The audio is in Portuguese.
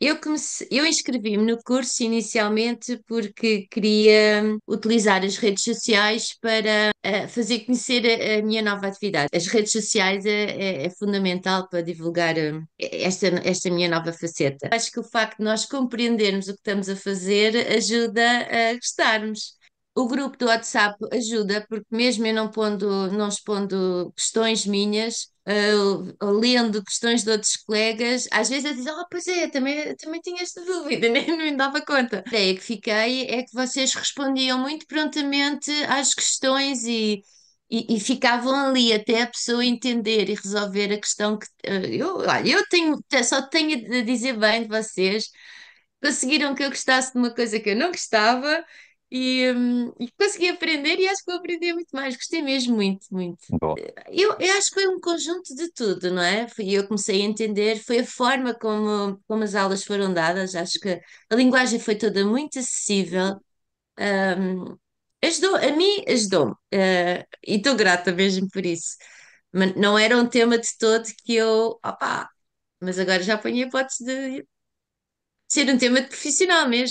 Eu inscrevi-me no curso inicialmente porque queria utilizar as redes sociais para fazer conhecer a minha nova atividade. As redes sociais é fundamental para divulgar esta minha nova faceta. Acho que o facto de nós compreendermos o que estamos a fazer ajuda a gostarmos. O grupo do WhatsApp ajuda, porque mesmo eu não expondo questões minhas, ou lendo questões de outros colegas, às vezes eu dizem, pois é, também tinha esta dúvida, nem me dava conta. A ideia que fiquei é que vocês respondiam muito prontamente às questões e ficavam ali até a pessoa entender e resolver a questão que... Olha, só tenho a dizer bem de vocês, conseguiram que eu gostasse de uma coisa que eu não gostava, e consegui aprender e acho que eu aprendi muito mais, gostei mesmo muito, muito. Bom. Eu acho que foi um conjunto de tudo, não é? Eu comecei a entender, foi a forma como as aulas foram dadas, acho que a linguagem foi toda muito acessível, ajudou-me e estou grata mesmo por isso. Mas não era um tema de todo que eu, mas agora já ponho a hipótese de ser um tema de profissional mesmo.